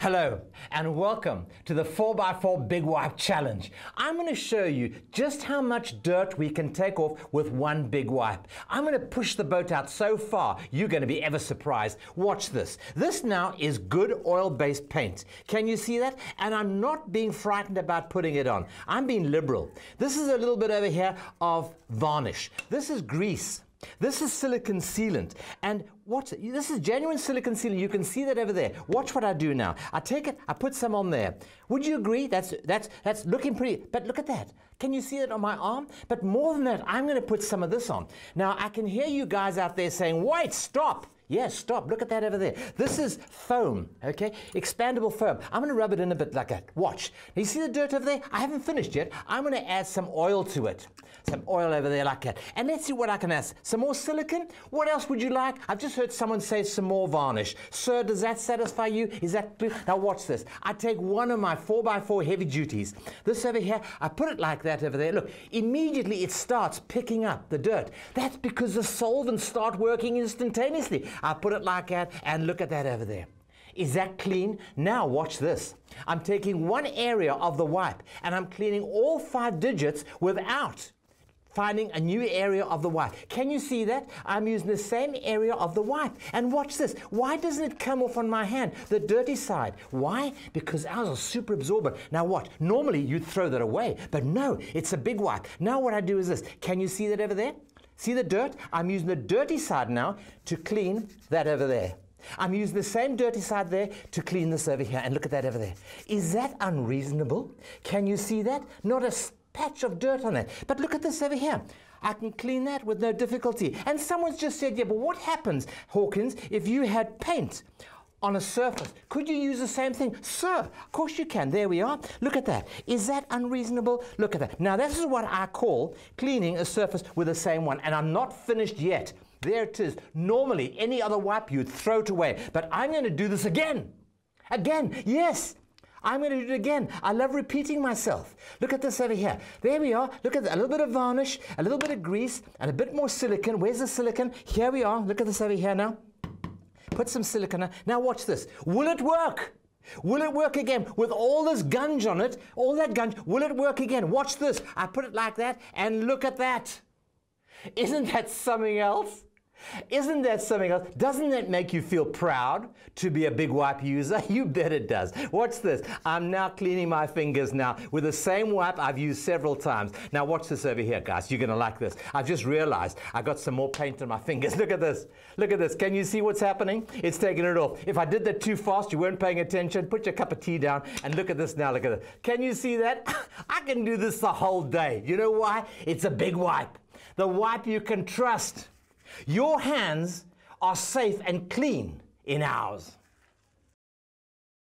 Hello and welcome to the 4x4 Big Wipe Challenge. I'm going to show you just how much dirt we can take off with one big wipe. I'm going to push the boat out so far, you're going to be ever surprised. Watch this. This now is good oil-based paint. Can you see that? And I'm not being frightened about putting it on. I'm being liberal. This is a little bit over here of varnish. This is grease. This is silicon sealant, and what's it? This is genuine silicon sealant. You can see that over there. Watch what I do now. I take it, I put some on there. Would you agree? That's looking pretty, but look at that. Can you see that on my arm? But more than that, I'm going to put some of this on. Now, I can hear you guys out there saying, wait, stop. Yes, stop. Look at that over there. This is foam, okay? Expandable foam. I'm going to rub it in a bit like that. Watch. You see the dirt over there? I haven't finished yet. I'm going to add some oil to it. Some oil over there like that. And let's see what I can add. Some more silicon? What else would you like? I've just heard someone say some more varnish. Sir, does that satisfy you? Is that clear? Now watch this. I take one of my 4x4 heavy duties. This over here, I put it like that over there. Look, immediately it starts picking up the dirt. That's because the solvents start working instantaneously. I put it like that, and look at that over there. Is that clean? Now watch this. I'm taking one area of the wipe, and I'm cleaning all 5 digits without finding a new area of the wipe. Can you see that? I'm using the same area of the wipe. And watch this. Why doesn't it come off on my hand? The dirty side. Why? Because ours are super absorbent. Now what? Normally you'd throw that away, but no, it's a big wipe. Now what I do is this. Can you see that over there? See the dirt? I'm using the dirty side now to clean that over there. I'm using the same dirty side there to clean this over here. And look at that over there. Is that unreasonable? Can you see that? Not a patch of dirt on that. But look at this over here. I can clean that with no difficulty. And someone's just said, yeah, but what happens, Hawkins, if you had paint on a surface? Could you use the same thing? Sir, of course you can. There we are. Look at that. Is that unreasonable? Look at that. Now, this is what I call cleaning a surface with the same one, and I'm not finished yet. There it is. Normally, any other wipe you'd throw it away, but I'm going to do this again. Again. Yes. I'm going to do it again. I love repeating myself. Look at this over here. There we are. Look at that. A little bit of varnish, a little bit of grease, and a bit more silicon. Where's the silicon? Here we are. Look at this over here now. Put some silicon on. Now watch this. Will it work? Will it work again? With all this gunge on it, all that gunge, will it work again? Watch this. I put it like that, and look at that. Isn't that something else? Isn't that something else? Doesn't that make you feel proud to be a big wipe user? You bet it does. Watch this. I'm now cleaning my fingers now with the same wipe I've used several times. Now watch this over here, guys. You're going to like this. I've just realized I got some more paint on my fingers. Look at this. Look at this. Can you see what's happening? It's taking it off. If I did that too fast, you weren't paying attention. Put your cup of tea down and look at this now. Look at this. Can you see that? I can do this the whole day. You know why? It's a big wipe. The wipe you can trust. Your hands are safe and clean in ours.